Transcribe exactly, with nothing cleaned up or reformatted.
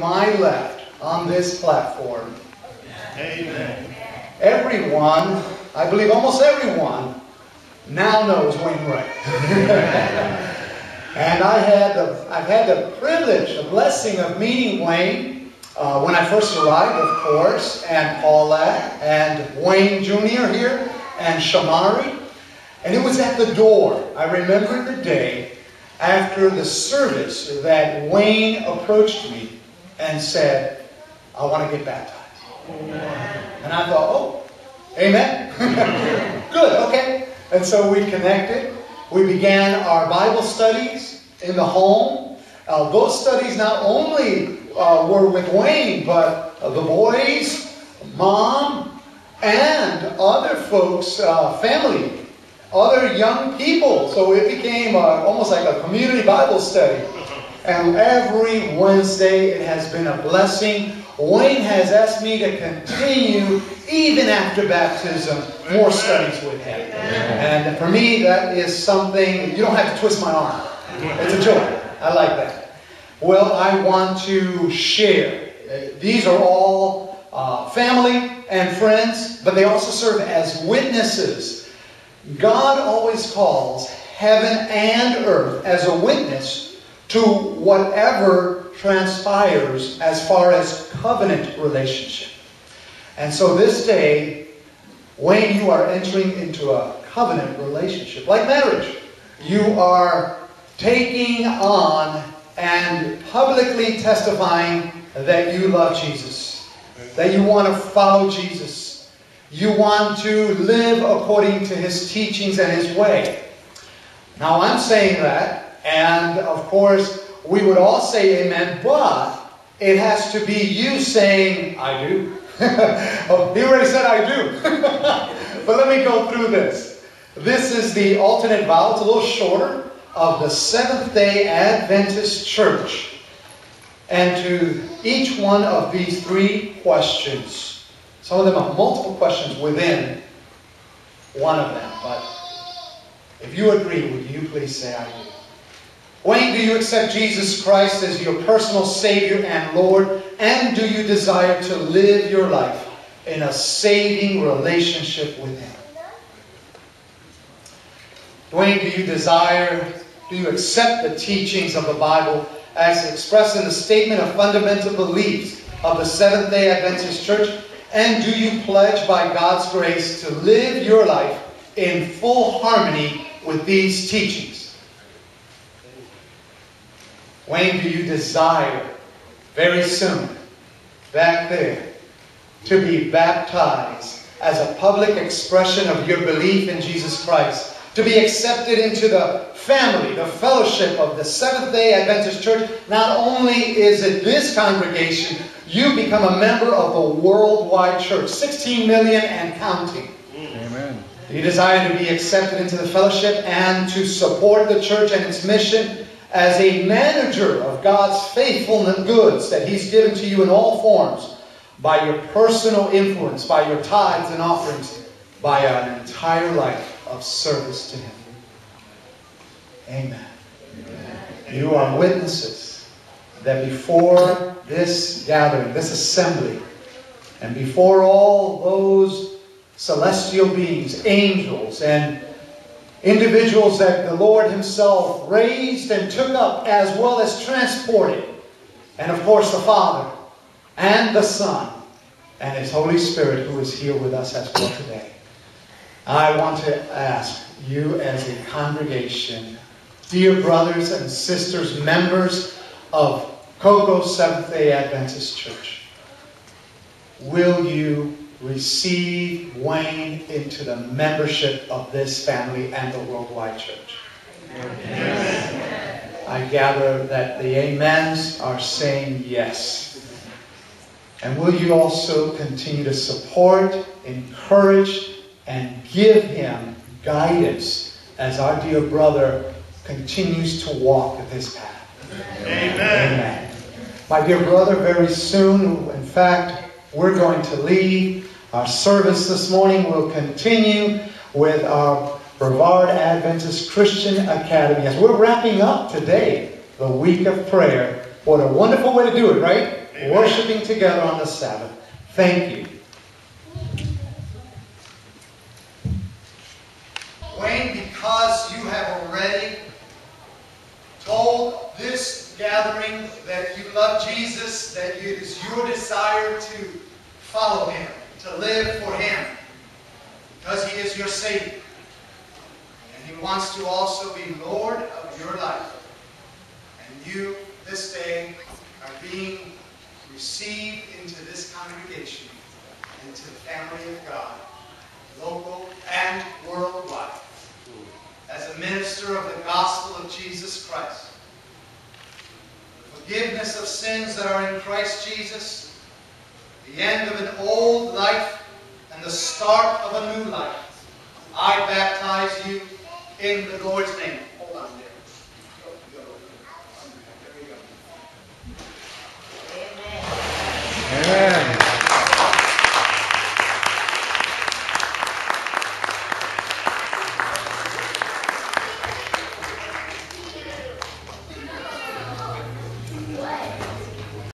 My left on this platform. Amen. Everyone, I believe almost everyone, now knows Wayne Wright. And I had the, I've had the privilege, the blessing of meeting Wayne uh, when I first arrived, of course, and Paula, and Wayne Junior here, and Shamari. And it was at the door. I remember the day after the service that Wayne approached me and said, I want to get baptized. Amen. And I thought, oh, amen. Good, okay. And so we connected. We began our Bible studies in the home. Uh, those studies not only uh, were with Wayne, but uh, the boys, mom, and other folks, uh, family, other young people. So it became uh, almost like a community Bible study. And every Wednesday, it has been a blessing. Wayne has asked me to continue, even after baptism, more studies with him. And for me, that is something, you don't have to twist my arm. It's a joy. I like that. Well, I want to share. These are all uh, family and friends, but they also serve as witnesses. God always calls heaven and earth as a witness to whatever transpires as far as covenant relationship. And so this day, Wayne, you are entering into a covenant relationship, like marriage. You are taking on and publicly testifying that you love Jesus, that you want to follow Jesus. You want to live according to His teachings and His way. Now, I'm saying that, and of course, we would all say amen, but it has to be you saying, I do. Oh, he already said I do. But let me go through this. This is the alternate vow. It's a little shorter, of the Seventh-day Adventist Church. And to each one of these three questions, some of them are multiple questions within one of them. But if you agree, would you please say I do? Wayne, do you accept Jesus Christ as your personal Savior and Lord? And do you desire to live your life in a saving relationship with Him? Wayne, do you desire, do you accept the teachings of the Bible as expressed in the statement of fundamental beliefs of the Seventh-day Adventist Church? And do you pledge by God's grace to live your life in full harmony with these teachings? Wayne, do you desire very soon, back there, to be baptized as a public expression of your belief in Jesus Christ, to be accepted into the family, the fellowship of the Seventh-day Adventist Church? Not only is it this congregation, you become a member of the worldwide church, sixteen million and counting. Amen. Do you desire to be accepted into the fellowship and to support the church and its mission as a manager of God's faithful goods that He's given to you in all forms, by your personal influence, by your tithes and offerings, by an entire life of service to Him? Amen. Amen. You are witnesses that before this gathering, this assembly, and before all those celestial beings, angels, and individuals that the Lord Himself raised and took up, as well as transported. And of course the Father and the Son and His Holy Spirit, who is here with us as well today. I want to ask you as a congregation, dear brothers and sisters, members of Cocoa Seventh-day Adventist Church, will you receive Wayne into the membership of this family and the worldwide church? Amen. I gather that the amens are saying yes. And will you also continue to support, encourage, and give him guidance as our dear brother continues to walk this path? Amen. Amen. My dear brother, very soon, in fact, we're going to leave. Our service this morning will continue with our Brevard Adventist Christian Academy. As we're wrapping up today, the week of prayer, What a wonderful way to do it, right? Amen. Worshiping together on the Sabbath. Thank you. Wayne, because you have already told this gathering that you love Jesus, that it is your desire to follow Him, to live for Him, because He is your Savior. And He wants to also be Lord of your life. And you, this day, are being received into this congregation, into the family of God, local and worldwide, as a minister of the gospel of Jesus Christ. The forgiveness of sins that are in Christ Jesus, the end of an old life, and the start of a new life. I baptize you in the Lord's name.